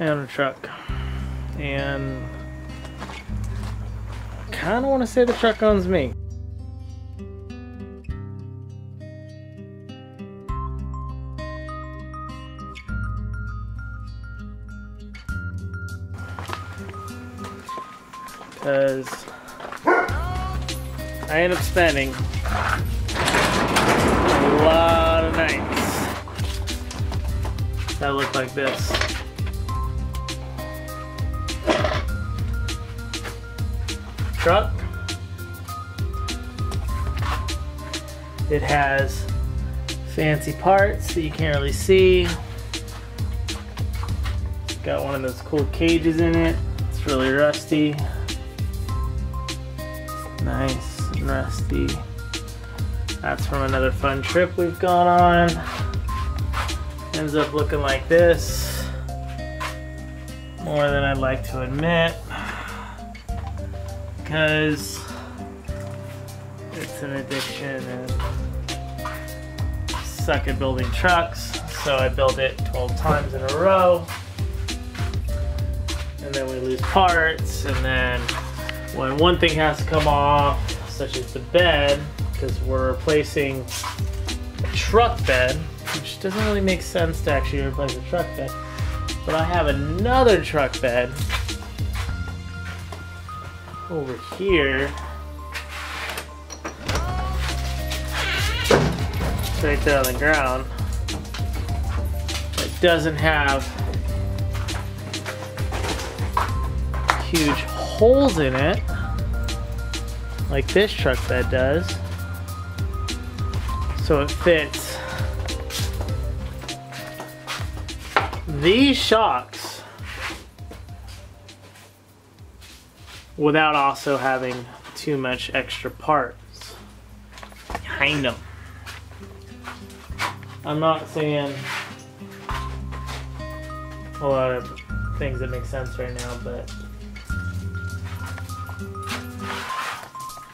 and a truck. And I kind of want to say the truck owns me. Because I end up spending a lot of nights that look like this. Truck. It has fancy parts that you can't really see. It's got one of those cool cages in it. It's really rusty. Nice and rusty. That's from another fun trip we've gone on. Ends up looking like this. More than I'd like to admit. Because it's an addiction and I suck at building trucks. So I build it 12 times in a row. And then we lose parts, and then when one thing has to come off, such as the bed, because we're replacing a truck bed, which doesn't really make sense to actually replace a truck bed, but I have another truck bed over here. It's right there on the ground. It doesn't have huge holes in it like this truck bed does, so it fits these shocks without also having too much extra parts behind them. I'm not saying a lot of things that make sense right now, but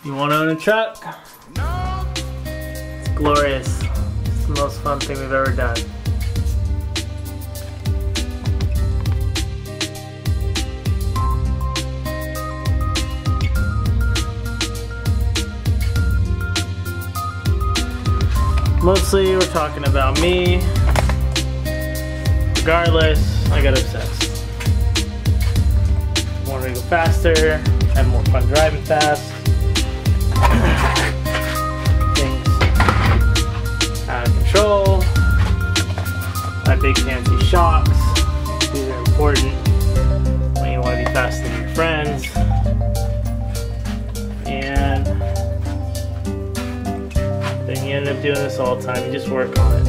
you want to own a truck? No. It's glorious. It's the most fun thing we've ever done. Mostly we're talking about me. Regardless, I got obsessed. I wanted to go faster, have more fun driving fast. Things out of control. My big fancy shocks. These are important when you want to be faster than your friends. And then you end up doing this all the time. You just work on it.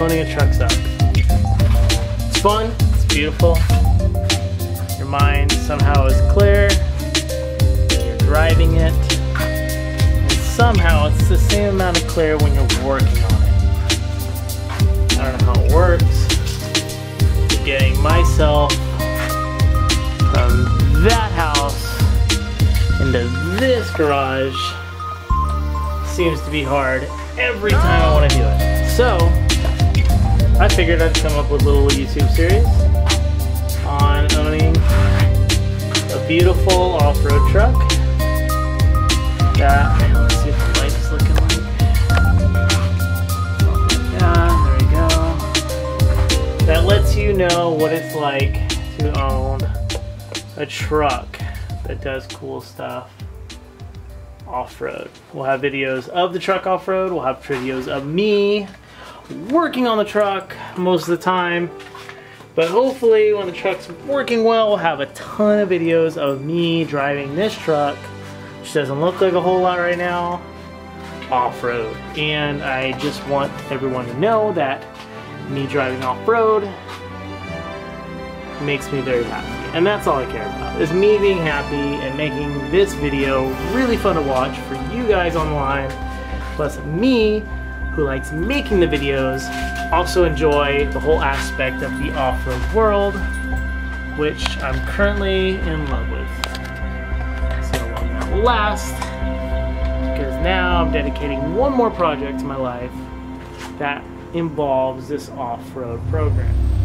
Owning a truck sucks. It's fun. It's beautiful. Your mind somehow is clear. You're driving it. Somehow it's the same amount of clear when you're working on it. I don't know how it works. Getting myself from that house into this garage seems to be hard every time I want to do it. So I figured I'd come up with a little YouTube series on owning a beautiful off-road truck that lets you know what it's like to own a truck that does cool stuff off-road. We'll have videos of the truck off-road. We'll have videos of me working on the truck most of the time. But hopefully when the truck's working well, we'll have a ton of videos of me driving this truck, which doesn't look like a whole lot right now, off-road. And I just want everyone to know that me driving off-road makes me very happy, and that's all I care about, is me being happy and making this video really fun to watch for you guys online. Plus me, who likes making the videos, also enjoy the whole aspect of the off-road world, which I'm currently in love with. So long that will last, because now I'm dedicating one more project to my life that involves this off-road program.